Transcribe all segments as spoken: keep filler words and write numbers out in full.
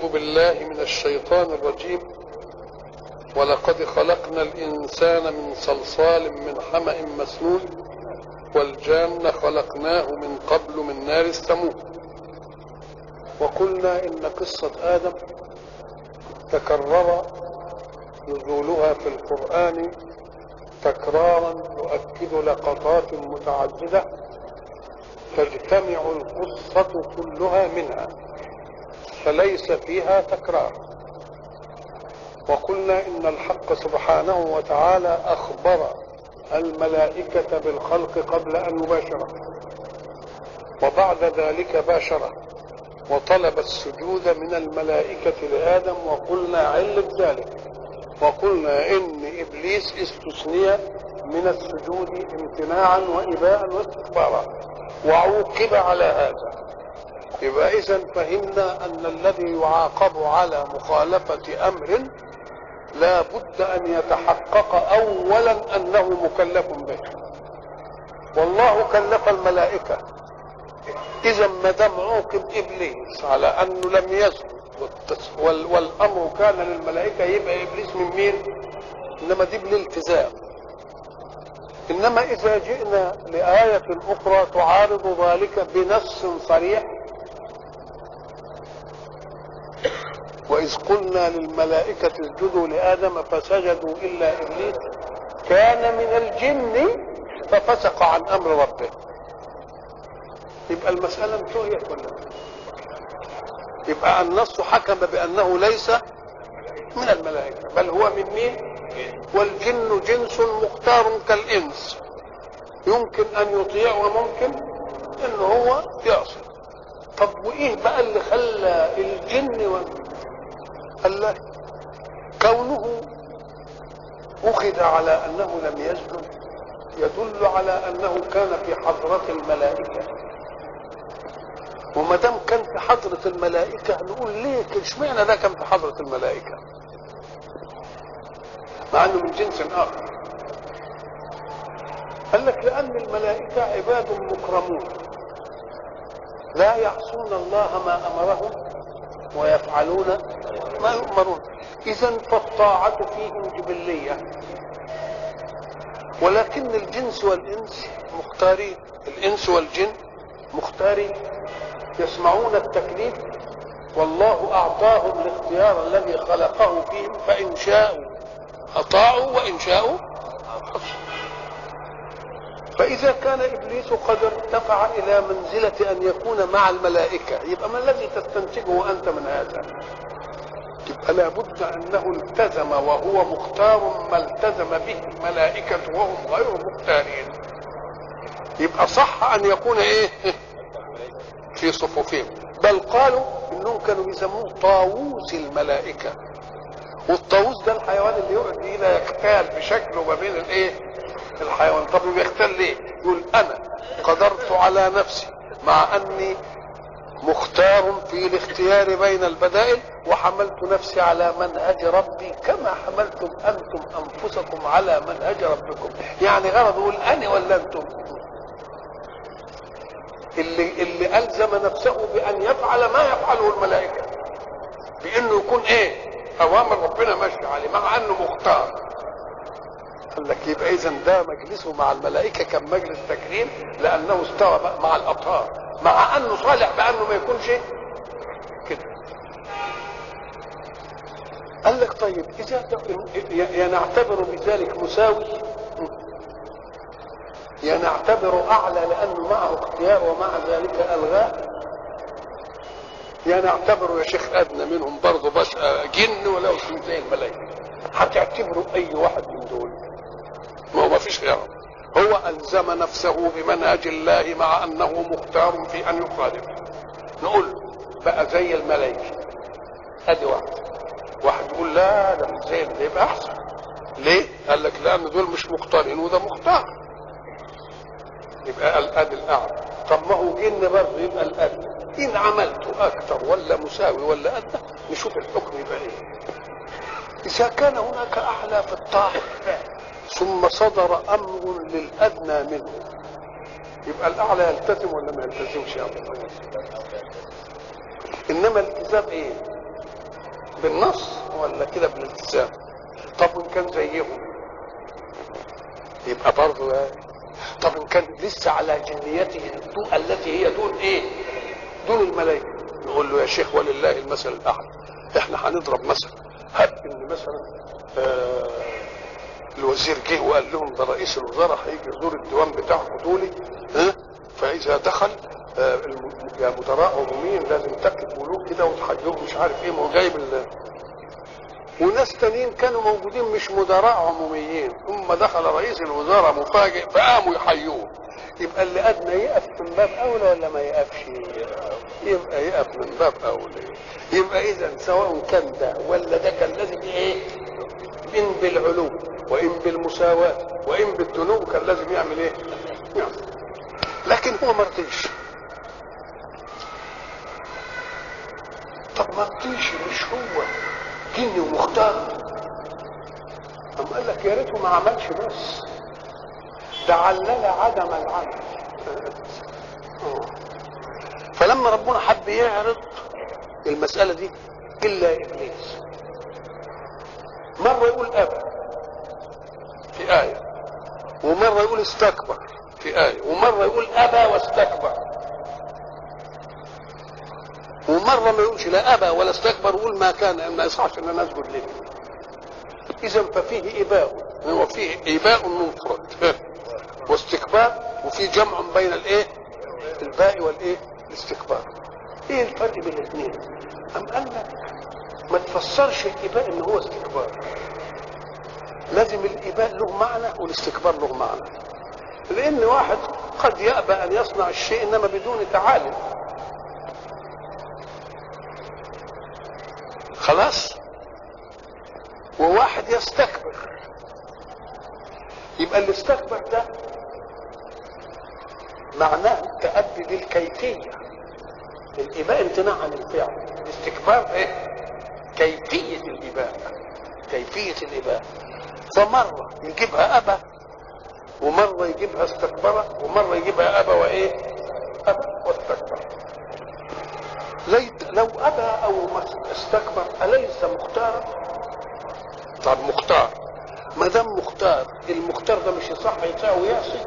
أعوذ بالله من الشيطان الرجيم. ولقد خلقنا الإنسان من صلصال من حمأ مسنون والجان خلقناه من قبل من نار السموم. وقلنا إن قصة آدم تكرر نزولها في القرآن تكرارا يؤكد لقطات متعددة تجتمع القصة كلها منها فليس فيها تكرار. وقلنا إن الحق سبحانه وتعالى أخبر الملائكة بالخلق قبل أن يباشره، وبعد ذلك باشره وطلب السجود من الملائكة لآدم، وقلنا علة ذلك، وقلنا إن إبليس استثني من السجود امتناعا وإباء واستكبارا وعوقب على هذا. يبقى إذن فهمنا أن الذي يعاقب على مخالفة أمر لا بد أن يتحقق أولا أنه مكلف به، والله كلف الملائكة. إذا ما دام عوقب إبليس على أنه لم يسجد والأمر كان للملائكة، يبقى إبليس من مين؟ إنما دي بالالتزام. إنما إذا جئنا لآية أخرى تعارض ذلك بنص صريح، وإذ قلنا للملائكة اسجدوا لآدم فسجدوا إلا إبليس كان من الجن ففسق عن أمر ربه. يبقى المسألة انتهيت ولا لا؟ يبقى النص حكم بأنه ليس من الملائكة بل هو من مين؟ والجن جنس مختار كالإنس، يمكن أن يطيع وممكن أن هو يعصي. طب وإيه بقى اللي خلى الجن و... خلى كونه أخذ على أنه لم يسجد يدل على أنه كان في حضرة الملائكة، وما دام كان في حضرة الملائكة نقول ليه اشمعنى ده كان في حضرة الملائكة مع انه من جنس اخر؟ قال لك لان الملائكة عباد مكرمون لا يعصون الله ما امرهم ويفعلون ما يؤمرون. اذا فالطاعة فيهم جبلية، ولكن الجنس والانس مختارين، الانس والجن مختارين يسمعون التكليف، والله أعطاهم الاختيار الذي خلقه فيهم، فإن شاءوا أطاعوا وإن شاءوا عصوا. فإذا كان إبليس قد ارتفع إلى منزلة أن يكون مع الملائكة، يبقى ما الذي تستنتجه أنت من هذا؟ يبقى لابد أنه التزم وهو مختار ما التزم به الملائكة وهم غير مختارين. يبقى صح أن يكون إيه؟ في صفوفهم، بل قالوا انهم كانوا بيسموه طاووس الملائكه. والطاووس ده الحيوان اللي يقعد هنا يختال بشكله ما بين الايه؟ الحيوان. طب بيختال ليه؟ يقول انا قدرت على نفسي مع اني مختار في الاختيار بين البدائل، وحملت نفسي على منهج ربي كما حملتم انتم انفسكم على منهج ربكم. يعني غرض يقول انا ولا انتم؟ اللي, اللي ألزم نفسه بأن يفعل ما يفعله الملائكة، بأنه يكون إيه؟ أوامر ربنا ماشي عليه مع أنه مختار. قال لك يبقى إذن ده مجلسه مع الملائكة كان مجلس تكريم، لأنه استوى مع الأطهار مع أنه صالح بأنه ما يكونش كده. قال لك طيب إذا ينعتبر بذلك مساوي، ينعتبر أعلى لأنه معه اختيار ومع ذلك ألغاء، ينعتبر يا شيخ أدنى منهم برضه بشأ جن ولا اسم زي الملائكة. هتعتبروا أي واحد من دول؟ ما هو ما فيش غيره. هو ألزم نفسه بمنهج الله مع أنه مختار في أن يخالف. نقول بقى زي الملائكة، أدي واحد. واحد يقول لا ده مش زي ده يبقى أحسن. ليه؟ قال لك لأن دول مش مختارين وده مختار، يبقى الأد الأعلى. طب ما هو جن برضه يبقى الأد. إن عملته أكثر ولا مساوي ولا أدنى نشوف الحكم يبقى إيه. إذا كان هناك أعلى في الطاعة ثم صدر أمر للأدنى منه، يبقى الأعلى يلتزم ولا ما يلتزمش يا رب؟ إنما التزام إيه؟ بالنص ولا كده بالالتزام؟ طب وان كان زيهم يبقى برضه يعني. طب ان كان لسه على جنيته الدوء التي هي دون ايه؟ دون الملائكه، نقول له يا شيخ ولله المثل الاعلى، احنا هنضرب مثل، هات ان مثلا آه الوزير جه وقال لهم ده رئيس الوزراء هيجي يزور الديوان بتاعكم دولي، ها؟ فاذا دخل آه يا مدراء عموميين لازم تاكلوا له كده وتحجبوا مش عارف ايه، ما هو جايب وناس تانيين كانوا موجودين مش مدراء عموميين، ثم دخل رئيس الوزراء مفاجئ فقاموا يحيوه. يبقى اللي أدنى يقف من باب أولى ولا ما يقفش؟ يبقى يقف من باب أولى. يبقى إذا سواء كان ده ولا ده كان لازم إيه؟ إن بالعلو وإن بالمساواة وإن بالدنو كان لازم يعمل إيه؟ يعمل. لكن هو ما رضيش. طب ما رضيش، مش هو جني ومختار؟ أم قال لك يا ريته ما عملش، بس ده علل عدم العمل. فلما ربنا حب يعرض المسألة دي إلا إبليس، مرة يقول أبى في آية، ومرة يقول استكبر في آية، ومرة يقول أبى واستكبر، ومرة ما يقولش لا أبى ولا استكبر، ويقول ما كان ما يصحش أن أنا أسجد ليه. إذا ففيه إباء، هو فيه إباء منفرد واستكبار، وفي جمع بين الإيه؟ الباء والإيه؟ الاستكبار. إيه الفرق بين الاثنين؟ أم قالك ما تفسرش الإباء إن هو استكبار، لازم الإباء له معنى والاستكبار له معنى، لأن واحد قد يأبى أن يصنع الشيء إنما بدون تعالي خلاص، وواحد يستكبر. يبقى اللي استكبر ده معناه التأدي للكيفية، الإباء امتناع عن الفعل، الاستكبار ايه؟ كيفية الإباء، كيفية الإباء. فمرة يجيبها أبى، ومرة يجيبها استكبرة، ومرة يجيبها أبى وإيه؟ أبى واستكبر. ليت لو أبى أو استكبر أليس مختارا؟ طب مختار، ما دام مختار، المختار ده مش يصح يطيع ويعصي؟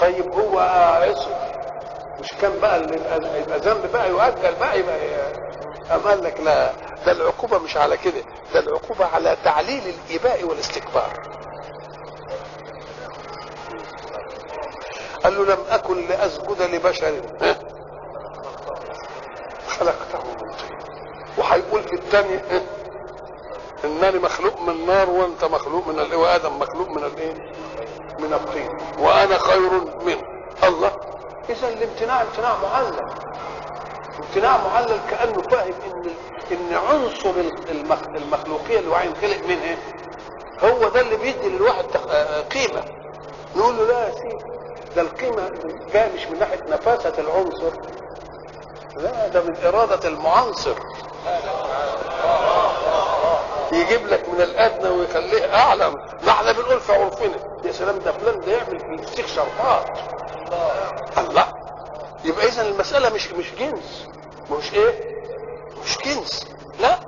طيب هو عصي، مش كان بقى يبقى ذنب بقى يؤجل بقى يبقى؟ أم قال لك لا، ده العقوبة مش على كده، ده العقوبة على تعليل الإباء والاستكبار. قال له لم أكن لأسجد لبشر خلقته من طين، وهيقول في الثانية انني مخلوق من نار وانت مخلوق من الايه، وادم مخلوق من الايه؟ من الطين، وانا خير منه. الله، اذا الامتناع امتناع معلل، امتناع معلل كانه فاهم ان ان عنصر المخلوقيه اللي وعين خلق منه ايه؟ هو ده اللي بيدي للواحد قيمه. نقول له لا يا سيدي، ده القيمه جايه مش من ناحيه نفاسه العنصر، لا ده من إرادة المعنصر، يجيب لك من الأدنى ويخليه أعلى. نحن بنقول في عرفنا يا سلام ده فلان ده يعمل في السيخ شرطات. الله، يبقى إذن المسألة مش مش جنس، مش إيه؟ مش جنس، لا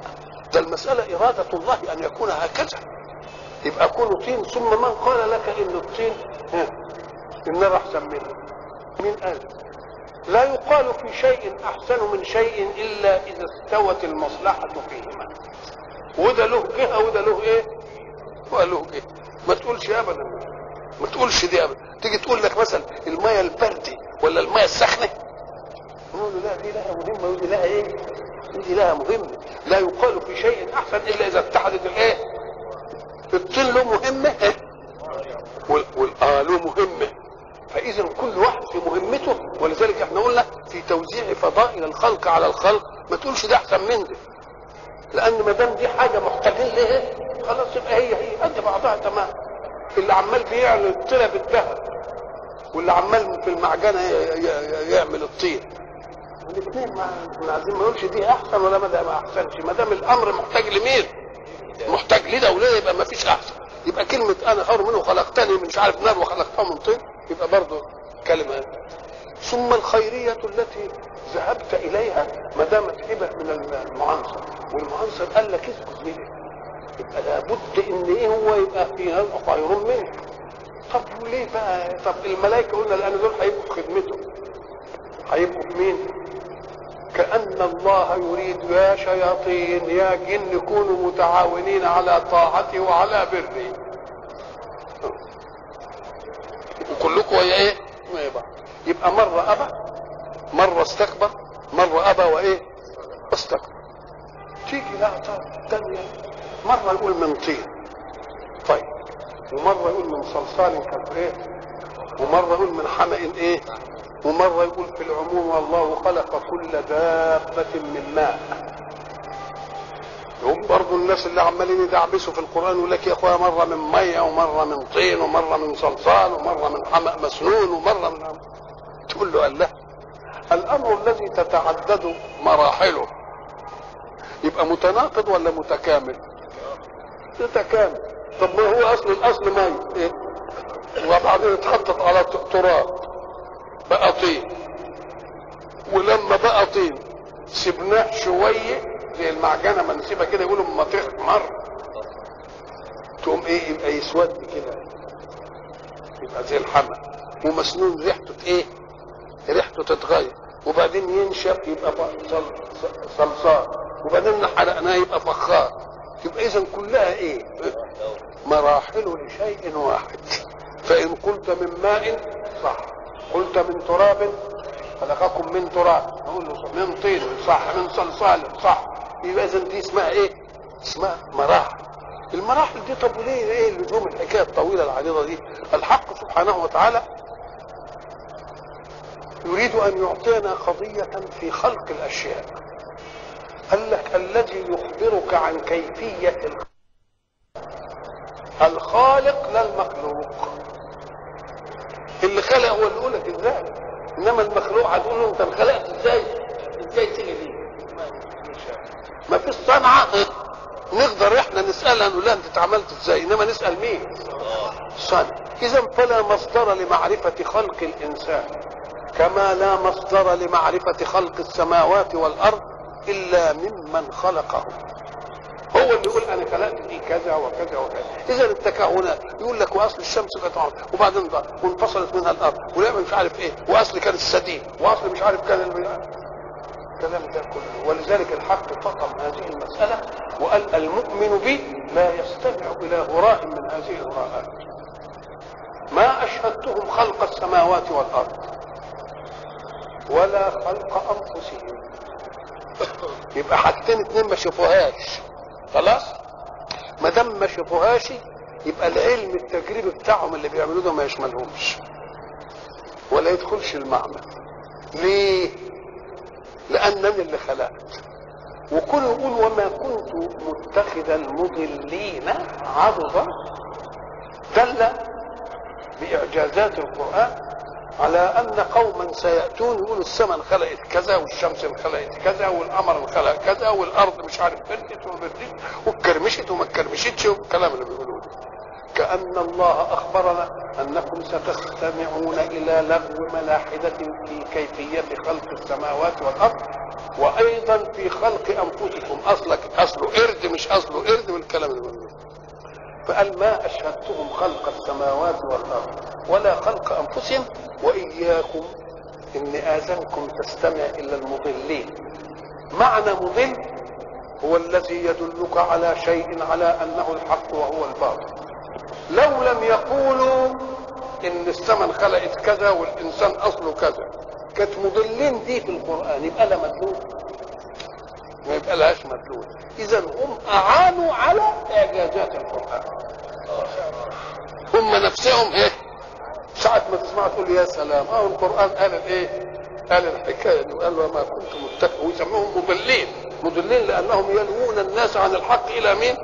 ده المسألة إرادة الله أن يكون هكذا. يبقى كله طين، ثم من قال لك إن الطين النار أحسن منه؟ مين قال؟ لا يقال في شيء أحسن من شيء إلا إذا استوت المصلحة فيهما، وده له جهة وده له إيه؟ وله جهة. ما تقولش أبدا، ما تقولش دي أبدا. تيجي تقول لك مثلا الماء البردي ولا الماء السخنة، نقول لا دي لها مهمة ودي لها إيه؟ دي لها مهمة. لا يقال في شيء أحسن إلا إذا اتحدت الإيه؟ الطين له مهمة والآه له مهمة. فإذا كل واحد في مهمته، ولذلك احنا قلنا في توزيع فضائل الخلق على الخلق ما تقولش ده احسن من ده، لأن ما دام دي حاجة محتاجين لها خلاص يبقى هي هي قد بعضها. تمام، اللي عمال بيعمل الطينة بالذهب واللي عمال في المعجنة يعمل الطين، الاثنين ما عايزين، ما يقولش دي أحسن ولا ما ده ما أحسنش، ما دام الأمر محتاج لمين؟ محتاج لده ولا، يبقى ما فيش أحسن. يبقى كلمة أنا خير منه خلقتني من مش عارف نار وخلقتها من طين، يبقى برضه كلمة. ثم الخيرية التي ذهبت إليها ما دامت هبة من المعنصر، والمعنصر قال لك اسكت منك، يبقى لابد ان ايه هو يبقى فيها خير منك. طب ليه بقى؟ طب الملائكه قلنا الان دول هيبقوا في خدمته، هيبقوا في مين؟ كأن الله يريد يا شياطين يا جن كونوا متعاونين على طاعته وعلى بره، وكلكم يا ايه؟ يبقى مره ابى مره استكبر، مره ابى وايه؟ استكبر. تيجي لا تانية مره يقول من طين، طيب، ومره يقول من صلصال كالفريق، ومره يقول من حمأ ايه، ومره يقول في العموم والله خلق كل دابه من ماء. هم برضو الناس اللي عمالين يدعبسوا في القران يقول لك يا اخويا مره من ميه ومره من طين ومره من صلصال ومره من حمأ مسنون ومره من عم. تقول له قال له الامر الذي تتعدد مراحله يبقى متناقض ولا متكامل؟ متكامل. طب ما هو اصل الاصل ميه وبعدين اتحطت على تراب بقى طين، ولما بقى طين سبناه شويه زي المعجنه ما نسيبها كده يقولوا ما تخمر تقوم ايه يبقى يسود كده يبقى زي الحمى، ومسنون ريحته ايه؟ ريحته تتغير، وبعدين ينشف يبقى صلصال، وبعدين حرقناه يبقى فخار. يبقى اذا كلها ايه؟ مراحل لشيء واحد. فان قلت من ماء صح، قلت من تراب خلقكم من تراب، نقول له صح، من طين صح، من صلصال صح. يبقى اذا دي اسمها ايه؟ اسمها مراحل. المراحل دي طب وليه ايه اللزوم الحكايه الطويله العريضه دي؟ الحق سبحانه وتعالى يريد ان يعطينا قضيه في خلق الاشياء. قال لك الذي يخبرك عن كيفيه الخالق لا المخلوق. اللي خلق هو اللي يقول لك ازاي، انما المخلوق هتقول له انت انخلقت ازاي؟ ازاي تيجي دي؟ ما فيش صنعه نقدر احنا نسالها نقول لها انت اتعملت ازاي، انما نسال مين؟ صنع. اذا فلا مصدر لمعرفه خلق الانسان كما لا مصدر لمعرفه خلق السماوات والارض الا ممن خلقه، هو اللي يقول انا خلقت دي كذا وكذا وكذا. اذا التكهنات يقول لك واصل الشمس كانت وبعدين ضاع وانفصلت منها الارض ولعبه مش عارف ايه، واصل كان السديد، واصل مش عارف كان الكلام ده كله. ولذلك الحق فطم هذه المساله وقال المؤمن به لا يستمع الى غراء من هذه الغراءات. ما اشهدتهم خلق السماوات والارض ولا خلق انفسهم. يبقى حاجتين اتنين ما شافوهاش، خلاص ما دام ما شافوهاش يبقى العلم التجريبي بتاعهم اللي بيعملوه ده ما يشملهمش ولا يدخلش المعمل. ليه؟ لانني اللي خلقت. وكل يقول وما كنت متخذ المضلين عضدا، دل باعجازات القران على ان قوما سياتون يقولوا السماء انخلقت كذا والشمس انخلقت كذا والقمر انخلق كذا والارض مش عارف بردت وبردت واتكرمشت وما اتكرمشتش والكلام اللي بيقولوه. كأن الله اخبرنا انكم ستستمعون الى لغو ملاحده في كيفيه خلق السماوات والارض وايضا في خلق انفسكم، اصلك اصله قرد مش اصله قرد والكلام اللي بيقولوه. فقال ما اشهدتهم خلق السماوات والارض ولا خلق انفسهم واياكم اني اذنكم تستمع الى المضلين. معنى مضل هو الذي يدلك على شيء على انه الحق وهو الباطل. لو لم يقولوا ان السماء انخلقت كذا والانسان اصله كذا كانت مضلين دي في القران يبقى لها مدلول، ما يبقى لهاش مدلول. اذا هم اعانوا على اعجازات القران هم نفسهم. ايه ساعة ما تسمع تقول يا سلام اه القرآن قال الايه؟ قال الحكاية دي وقال وما كنت متخذ، ويسموهم مضلين، مضلين لأنهم يلوون الناس عن الحق إلى مين؟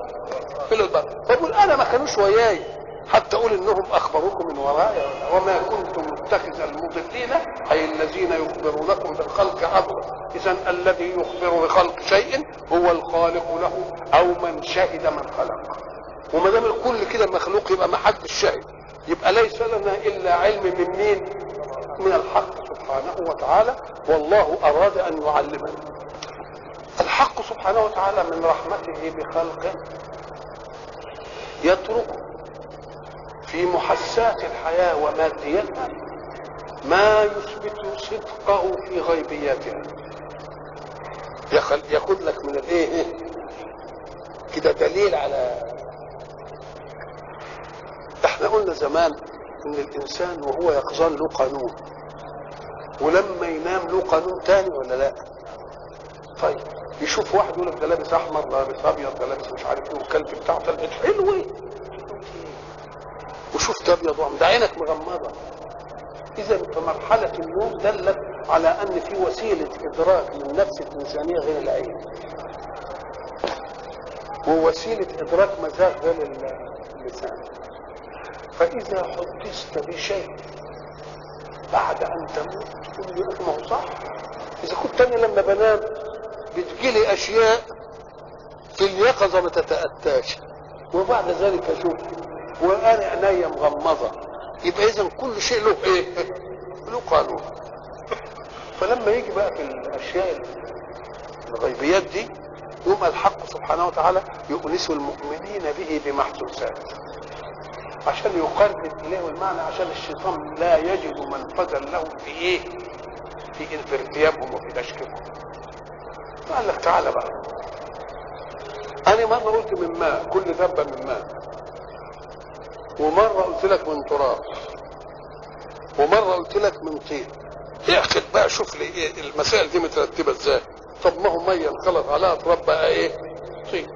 إلى الباطل. فيقول أنا ما كانوش وياي حتى أقول إنهم أخبروكم من ورايا وما كنت متخذ المضلين أي الذين يخبرونكم بالخلق عبدا. إذا الذي يخبر بخلق شيء هو الخالق له أو من شهد من خلق. وما دام الكل كده مخلوق يبقى ما حدش شاهد، يبقى ليس لنا إلا علم من مين؟ من الحق سبحانه وتعالى، والله أراد أن يعلمنا. الحق سبحانه وتعالى من رحمته بخلقه يترك في محسات الحياة وماديتها ما يثبت صدقه في غيبياتها، ياخد لك من الايه كده دليل على. احنا قلنا زمان ان الانسان وهو يقظان له قانون، ولما ينام له قانون تاني ولا لا؟ طيب يشوف واحد يقول لك ده لابس احمر، لابس ابيض، لابس مش عارف ايه، والكلب بتاعه طلعت حلوه، وشوف ده ابيض وعم ده عينك مغمضه. اذا فمرحله النوم دلت على ان في وسيله ادراك للنفس الانسانيه غير العين، ووسيله ادراك مزاج غير اللسان. فاذا حدثت بشيء بعد ان تموت تقول لي ما هو صح. اذا كنت انا لما بنام بتجيلي اشياء في اليقظه ما تتاتاش، وبعد ذلك اشوف وانا عينيا مغمضه، يبقى اذا كل شيء له ايه؟ له قانون. فلما يجي بقى في الاشياء الغيبيات دي يوم الحق سبحانه وتعالى يؤنس المؤمنين به بمحسوسات عشان يقرب اليه المعنى، عشان الشيطان لا يجد منفذا لهم في ايه؟ في في ارتيابهم وفي تشكيكهم. فقال لك تعالى بقى، انا مره قلت من ماء، كل ذبه من ماء، ومره قلت لك من تراب، ومره قلت لك من طين. احكي بقى شوف لي ايه المسائل دي مترتبه ازاي. طب ما هو ميه انخلط عليها تراب بقى ايه؟ طين.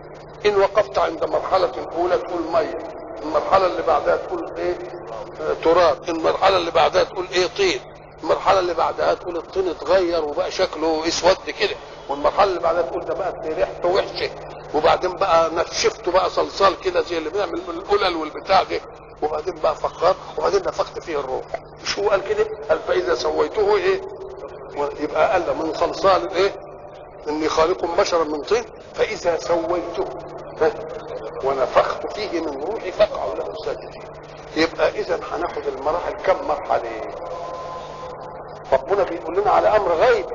ان وقفت عند مرحله الاولى تقول ميه، المرحله اللي بعدها تقول ايه؟ تراب. المرحله اللي بعدها تقول ايه؟ طين. المرحله اللي بعدها تقول الطين اتغير وبقى شكله اسود كده، والمرحله اللي بعدها تقول ده بقى ريحته وحشه، وبعدين بقى نشفته بقى صلصال كده زي اللي بنعمل القلل والبتاع ده، وبعدين بقى فخار، وبعدين نفخت فيه الروح. مش هو قال كده؟ قال فاذا سويته ايه؟ يبقى قال من صلصال ايه؟ اني خالق بشرا من طين، فاذا سويته ونفخت فيه من روحي فقعوا له الساجدين. يبقى اذا هناخد المراحل كم مرحله؟ ربنا بيقول لنا على امر غيبي،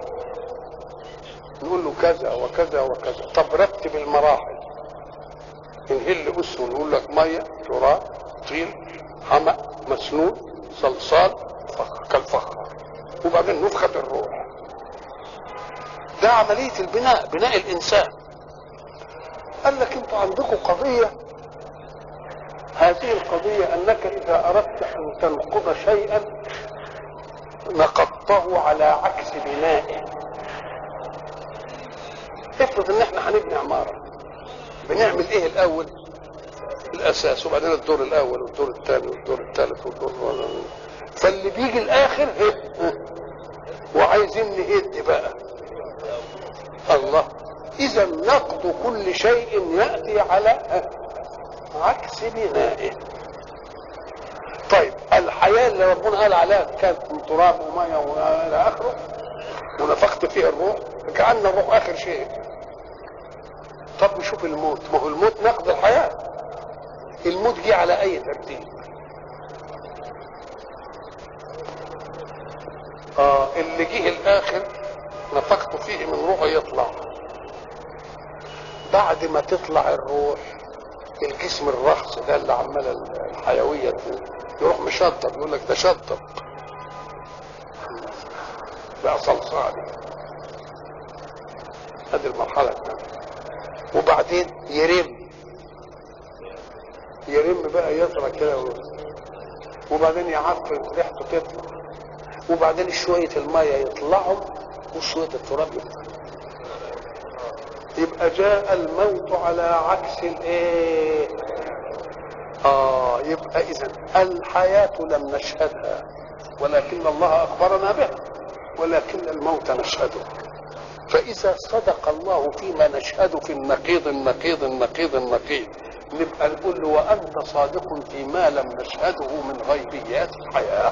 نقول له كذا وكذا وكذا. طب رتب المراحل، نهل اسره نقول لك ميه، تراب، طين، حمأ، مسنون، صلصال، فخ كالفخار، وبعدين نفخه الروح. ده عمليه البناء، بناء الانسان. قال لك انتوا عندكم قضية، هذه القضية انك اذا اردت ان تنقض شيئا نقضته على عكس بنائه. افرض ان احنا هنبني عمارة، بنعمل ايه الاول؟ الاساس، وبعدين الدور الاول والدور الثاني والدور الثالث والدور الرابع، فاللي بيجي الاخر هد، وعايزين نهد بقى الله. إذا نقض كل شيء يأتي على عكس بنائه. طيب الحياة اللي ربنا قال عليها كانت من تراب ومية وإلى آخره، ونفخت فيها الروح، كأن الروح آخر شيء. طب نشوف الموت، ما هو الموت نقض الحياة. الموت جه على أي ترتيب؟ آه اللي جه الآخر نفخت فيه من روحه يطلع. بعد ما تطلع الروح الجسم الرخص ده اللي عماله الحيويه يروح مشطب، يقول لك ده شطب بقى صلصال. ادي المرحله الثانيه. وبعدين يرم يرم بقى يطلع كده، وبعدين يعفن ريحته تطلع، وبعدين شويه الميه يطلعوا وشويه التراب يطلع. يبقى جاء الموت على عكس الايه؟ اه يبقى اذا الحياة لم نشهدها ولكن الله اخبرنا بها، ولكن الموت نشهده. فاذا صدق الله فيما نشهد في النقيض النقيض النقيض النقيض، نبقى نقول له وانت صادق فيما لم نشهده من غيبيات الحياة.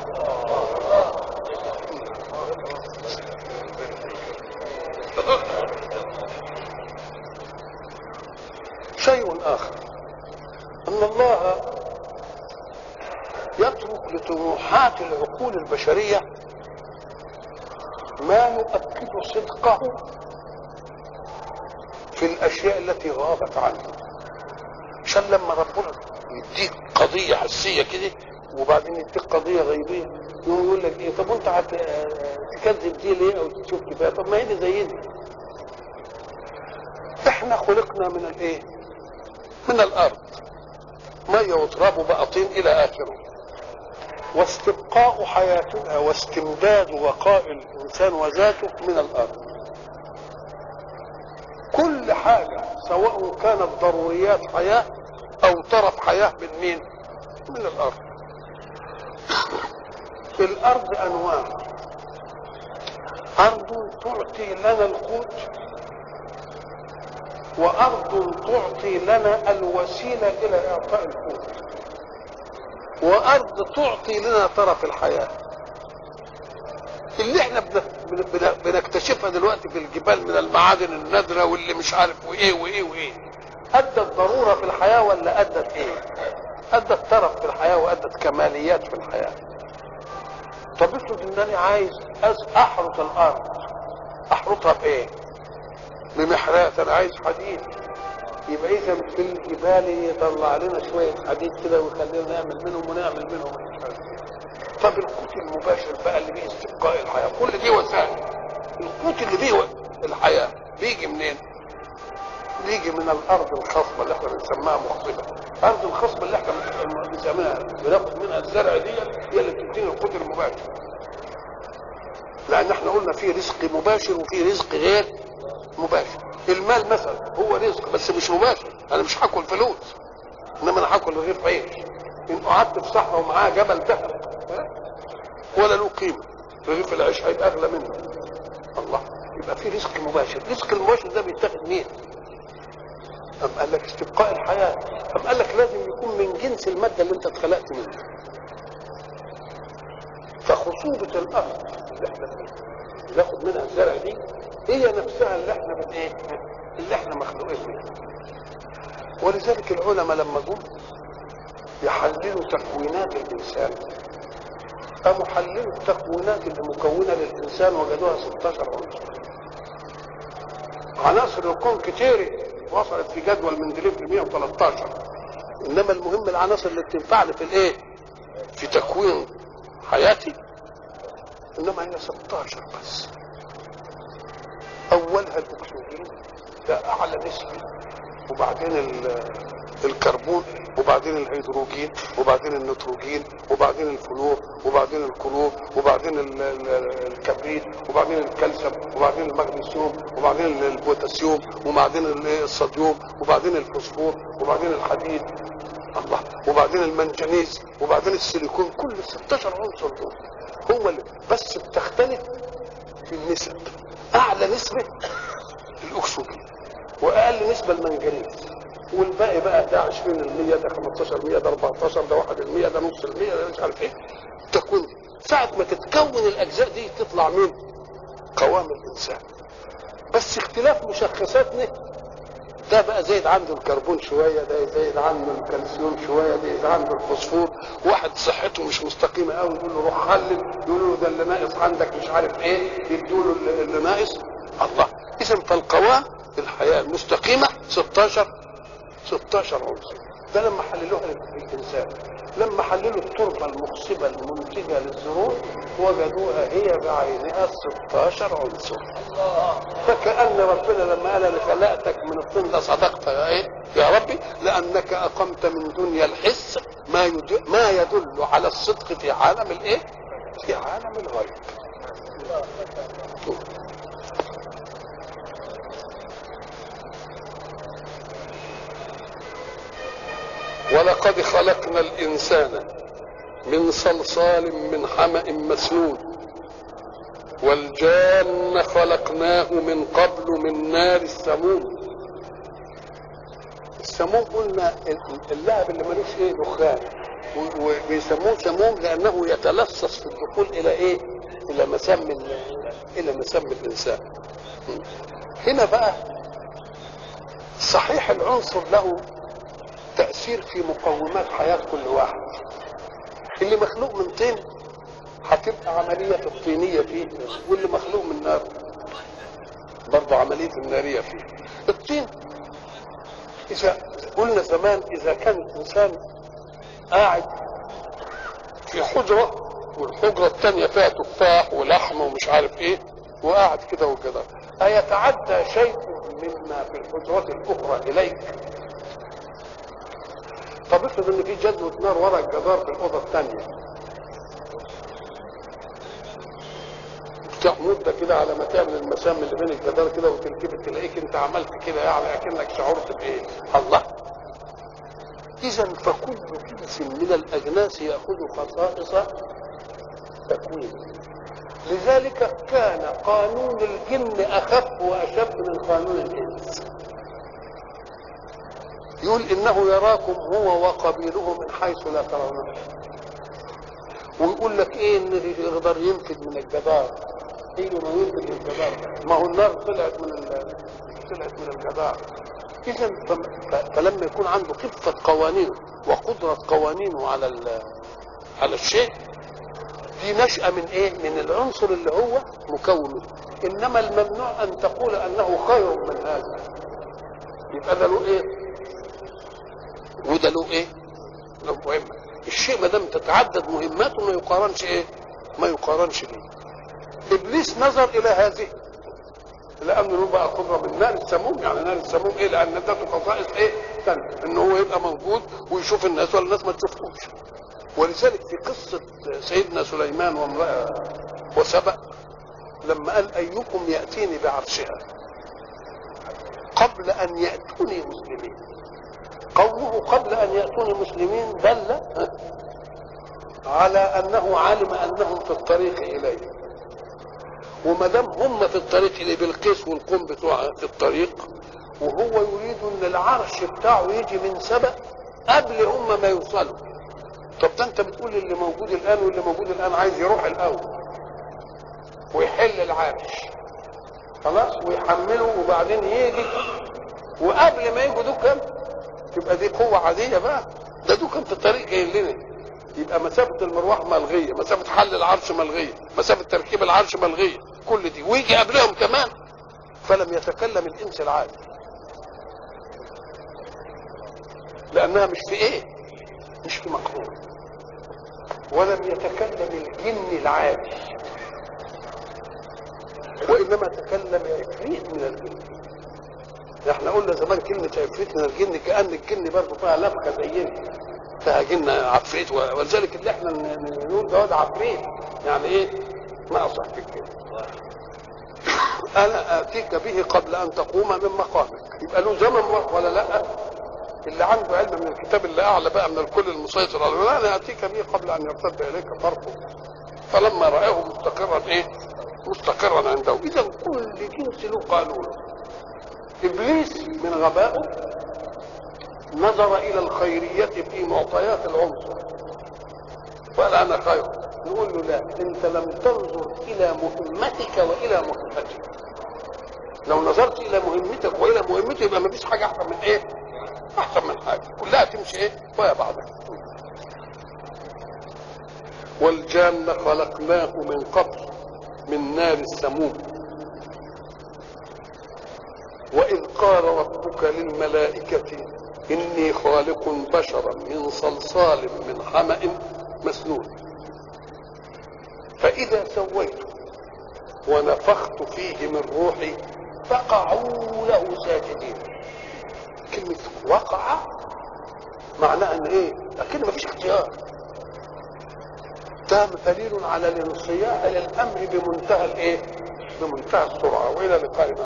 شيء آخر أن الله يترك لطموحات العقول البشرية ما يؤكد صدقه في الاشياء التي غابت عنه، عشان لما ربنا يديك قضيه حسيه كده وبعدين يديك قضيه غيبيه يقول لك ايه؟ طب انت هتكذب دي ليه او تشوف كده؟ طب ما هي دي زي دي. احنا خلقنا من الايه؟ من الارض، ميه وتراب بقى طين الى اخره. واستبقاء حياتنا واستمداد وقاء الانسان وذاته من الارض. كل حاجه سواء كانت ضروريات حياه او طرف حياه من مين؟ من الارض. الارض انواع، ارض تعطي لنا القوت، وارض تعطي لنا الوسيله الى اعطاء القوت، وارض تعطي لنا طرف الحياه. اللي احنا بنكتشفها دلوقتي في الجبال من المعادن النادره واللي مش عارف وايه وايه وايه، ادت ضروره في الحياه ولا ادت ايه؟ ادت طرف في الحياه وادت كماليات في الحياه. طب افرض ان انا عايز احرث الارض، احرثها بايه؟ بمحراث. انا عايز حديد، يبقى اذا في الجبال يطلع لنا شويه حديد كده ويخلينا نعمل منهم ونعمل منهم. طب القوت المباشر بقى اللي بيه استبقاء الحياه، كل دي وسائل. القوت اللي بيه الحياه بيجي منين؟ بيجي من الارض الخصبه اللي احنا بنسميها مخصبه. الارض الخصبه اللي احنا بنسميها بناخد منها الزرع دي هي اللي بتدينا القوت المباشر، لان احنا قلنا في رزق مباشر وفي رزق غير مباشر. المال مثلا هو رزق بس مش مباشر، انا مش هاكل فلوس، انما انا هاكل رغيف عيش. ان قعدت في صحراء ومعاه جبل ذهب ولا له قيمه، رغيف العيش هيبقى اغلى منه. الله، يبقى في رزق مباشر. الرزق المباشر ده بيتاخد مين؟ أم قال لك استبقاء الحياه، أم قال لك لازم يكون من جنس الماده اللي انت اتخلقت منها. فخصوبه الارض اللي احنا بناخد منها الزرع دي هي نفسها اللي احنا بايه؟ اللي احنا مخلوقين منها. ولذلك العلماء لما جم يحللوا تكوينات الانسان قاموا حللوا التكوينات اللي مكونه للانسان وجدوها ستاشر عنصر. عناصر الكون كتيره وصلت في جدول مندليف ل مية وتلتاشر، انما المهم العناصر اللي بتنفعني في الايه؟ في تكوين حياتي، انما هي ستاشر بس. اولها الاكسجين، ده اعلى نسبه، وبعدين الكربون، وبعدين الهيدروجين، وبعدين النيتروجين، وبعدين الفلور، وبعدين الكلور، وبعدين الكبريت، وبعدين الكالسيوم، وبعدين المغنيسيوم، وبعدين البوتاسيوم، وبعدين الصوديوم، وبعدين الفوسفور، وبعدين الحديد، الله، وبعدين المنجنيز، وبعدين السيليكون. كل ستاشر عنصر دول هو اللي بس بتختلف في النسب. اعلى نسبه الاكسجين واقل نسبه المنجنيز، والباقي بقى ده عشرين بالمية، ده خمستاشر بالمية، ده اربعتاشر، ده واحد بالمية، ده نص المية، ده مش عارف ايه. تكون ساعه ما تتكون الاجزاء دي تطلع مين؟ قوام الانسان. بس اختلاف مشخصاتنا، ده بقى زايد عنده الكربون شويه، ده زايد عنده الكالسيوم شويه، ده زايد عنده الفوسفور. واحد صحته مش مستقيمه قوي يقول له روح حلل، يقول له ده اللي ناقص عندك مش عارف ايه، يدوا له اللي ناقص. الله، اذا فالقوام الحياه المستقيمه ستاشر ستاشر عنصر. ده لما حللوها للانسان، لما حللوا التربه المخصبه المنتجه للزروع وجدوها هي بعينها ستاشر عنصر. فكأن ربنا لما قال لخلقتك من الطين ده صدقت يا ربي، لانك اقمت من دنيا الحس ما يدل, ما يدل على الصدق في عالم الايه؟ في عالم الغيب. ولقد خلقنا الإنسان من صلصال من حمأ مسنون، والجان خلقناه من قبل من نار السموم. السموم قلنا اللعب اللي ملوش ايه؟ دخان، وبيسموه سموم لأنه يتلصص في الدخول إلى ايه؟ إلى مسمى إلى مسمى الإنسان. هنا بقى صحيح العنصر له تأثير في مقومات حياة كل واحد. اللي مخلوق من طين هتبقى عملية الطينية فيه، واللي مخلوق من نار برضه عملية النارية فيه. الطين. إذا قلنا زمان إذا كان الإنسان قاعد في حجرة والحجرة الثانية فيها تفاح ولحم ومش عارف إيه وقاعد كده وكده، أيتعدى شيء مما في الحجرة الأخرى إليك؟ طب افرض إن في جذوة نار ورا الجدار في الأوضة الثانية، تموت ده كده على ما تعمل المسام اللي بين الجدار كده وتركب تلاقيك انت عملت كده يعني اكنك شعرت بايه؟ الله. اذا فكل جنس من الاجناس ياخذ خصائص تكوين، لذلك كان قانون الجن اخف واشد من قانون الانس. يقول انه يراكم هو وقبيله من حيث لا ترونه، ويقول لك ايه ان يقدر ينفذ من الجدار، ما ينفذ من الجدار، ما هو النار طلعت من طلعت من الجدار. اذا فلما يكون عنده خفه قوانينه وقدره قوانينه على على الشيء دي نشأة من ايه؟ من العنصر اللي هو مكونه. انما الممنوع ان تقول انه خير من هذا، يبقى ده له ايه وده له ايه؟ له مهمه. الشيء ما دام تتعدد مهماته ما يقارنش ايه؟ ما يقارنش بيه. ابليس نظر الى هذه، لانه له بقى قدره من نار السموم، يعني نار السموم ايه؟ لان ذاته خصائص ايه؟ ثانيه، ان هو يبقى موجود ويشوف الناس ولا الناس ما تشوفهمش. ولذلك في قصه سيدنا سليمان وامراه وسبأ لما قال ايكم ياتيني بعرشها قبل ان ياتوني مسلمين، قوله قبل ان ياتوني مسلمين دل على انه علم انهم في الطريق اليه، وما دام هم في الطريق اللي بالقيس والقوم بتوع في الطريق، وهو يريد ان العرش بتاعه يجي من سبأ قبل هم ما يوصلوا. طب ده انت بتقول اللي موجود الان واللي موجود الان عايز يروح الاول ويحل العرش خلاص ويحمله وبعدين يجي، وقبل ما يجوا دول كام؟ تبقى دي قوه عاديه بقى، ده دول كام في الطريق جايين لنا. يبقى مسافة المروح ملغية، مسافة حل العرش ملغية، مسافة تركيب العرش ملغية، كل دي ويجي قبلهم كمان. فلم يتكلم الإنس العادي لأنها مش في إيه؟ مش في مقرون. ولم يتكلم الجن العادي، وإنما تكلم عفريت من الجن. احنا قلنا زمان كلمة عفريت من الجن كأن الجن برضه فيها لفخة زينا، تهاجمنا عفريت، ولذلك اللي احنا نقول ده واد عفريت يعني ايه؟ ما اصح في الكلمه. انا اتيك به قبل ان تقوم من مقامك، يبقى له زمن ولا لا؟ اللي عنده علم من الكتاب اللي اعلى بقى من الكل المسيطر على انا اتيك به قبل ان يرتد اليك طرفك، فلما راه مستقرا ايه؟ مستقرا عنده. اذا كل جنس له قانون. ابليس من غبائه نظر الى الخيريه في معطيات العنصر وقال انا خير. نقول له لا، انت لم تنظر الى مهمتك والى مهمتي. لو نظرت الى مهمتك والى مهمتي يبقى ما فيش حاجه احسن من ايه؟ احسن من حاجه، كلها تمشي ايه؟ ويا بعضها. والجان خلقناه من قبل من نار السموم، واذ قال ربك للملائكه إني خالق بشرا من صلصال من حمأ مسنون، فإذا سويته ونفخت فيه من روحي فقعوا له ساجدين. كلمة وقع معناها أن إيه؟ لكن مفيش اختيار. ده دليل على الانصياع إلى الأمر بمنتهى الإيه؟ بمنتهى السرعة. وإلى لقائنا.